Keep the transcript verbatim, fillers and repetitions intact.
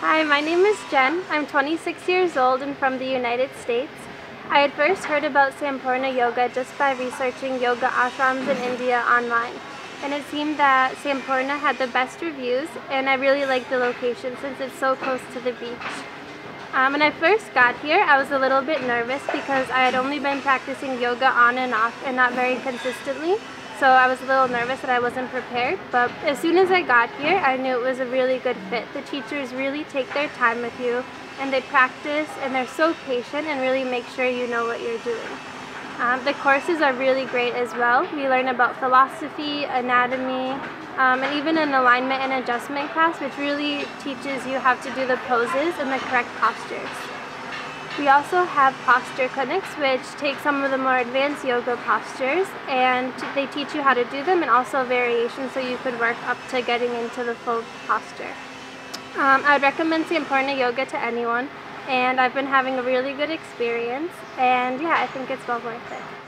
Hi, my name is Jen. I'm twenty-six years old and from the United States. I had first heard about Sampoorna Yoga just by researching yoga ashrams in India online. And it seemed that Sampoorna had the best reviews, and I really liked the location since it's so close to the beach. Um, when I first got here, I was a little bit nervous because I had only been practicing yoga on and off and not very consistently. So I was a little nervous that I wasn't prepared, but as soon as I got here, I knew it was a really good fit. The teachers really take their time with you, and they practice, and they're so patient and really make sure you know what you're doing. Um, the courses are really great as well. We learn about philosophy, anatomy, um, and even an alignment and adjustment class, which really teaches you how to do the poses and the correct postures. We also have posture clinics, which take some of the more advanced yoga postures, and they teach you how to do them and also variations so you could work up to getting into the full posture. Um, I would recommend Sampoorna Yoga to anyone, and I've been having a really good experience, and yeah, I think it's well worth it.